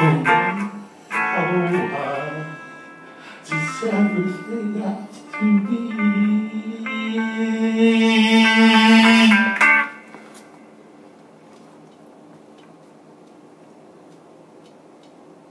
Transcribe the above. Oh, I just everything I